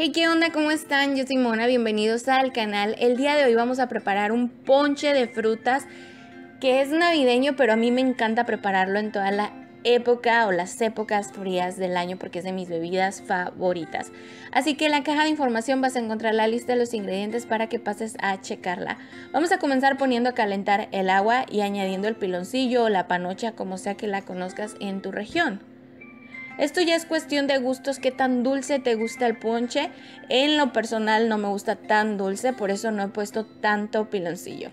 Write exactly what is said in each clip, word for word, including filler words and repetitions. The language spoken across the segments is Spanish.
Hey, ¿qué onda? ¿Cómo están? Yo soy Mona, bienvenidos al canal. El día de hoy vamos a preparar un ponche de frutas que es navideño, pero a mí me encanta prepararlo en toda la época o las épocas frías del año porque es de mis bebidas favoritas. Así que en la caja de información vas a encontrar la lista de los ingredientes para que pases a checarla. Vamos a comenzar poniendo a calentar el agua y añadiendo el piloncillo o la panocha, como sea que la conozcas en tu región. Esto ya es cuestión de gustos, qué tan dulce te gusta el ponche. En lo personal no me gusta tan dulce, por eso no he puesto tanto piloncillo.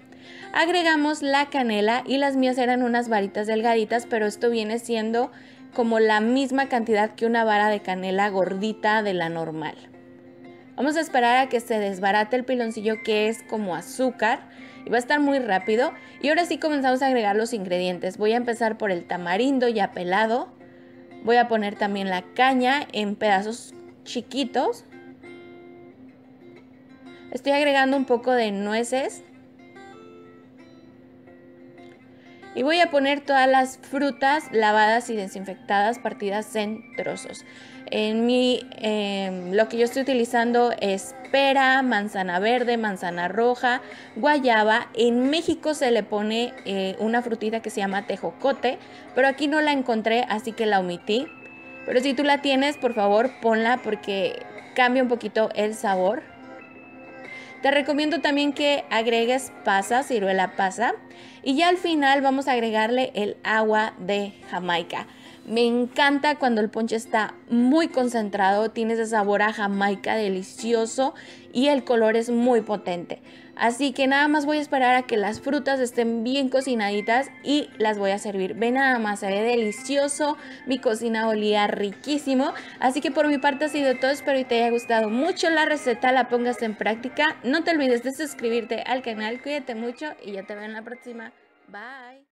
Agregamos la canela y las mías eran unas varitas delgaditas, pero esto viene siendo como la misma cantidad que una vara de canela gordita de la normal. Vamos a esperar a que se desbarate el piloncillo, que es como azúcar. Y va a estar muy rápido. Y ahora sí comenzamos a agregar los ingredientes. Voy a empezar por el tamarindo ya pelado. Voy a poner también la caña en pedazos chiquitos. Estoy agregando un poco de nueces. Y voy a poner todas las frutas lavadas y desinfectadas partidas en trozos. En mi, eh, lo que yo estoy utilizando es pera, manzana verde, manzana roja, guayaba. En México se le pone eh, una frutita que se llama tejocote, pero aquí no la encontré, así que la omití. Pero si tú la tienes, por favor, ponla porque cambia un poquito el sabor. Te recomiendo también que agregues pasa, ciruela pasa. Y ya al final vamos a agregarle el agua de Jamaica. Me encanta cuando el ponche está muy concentrado, tiene ese sabor a Jamaica delicioso y el color es muy potente. Así que nada más voy a esperar a que las frutas estén bien cocinaditas y las voy a servir. Ve nada más, se ve delicioso, mi cocina olía riquísimo. Así que por mi parte ha sido todo, espero que te haya gustado mucho la receta, la pongas en práctica. No te olvides de suscribirte al canal, cuídate mucho y ya te veo en la próxima. Bye.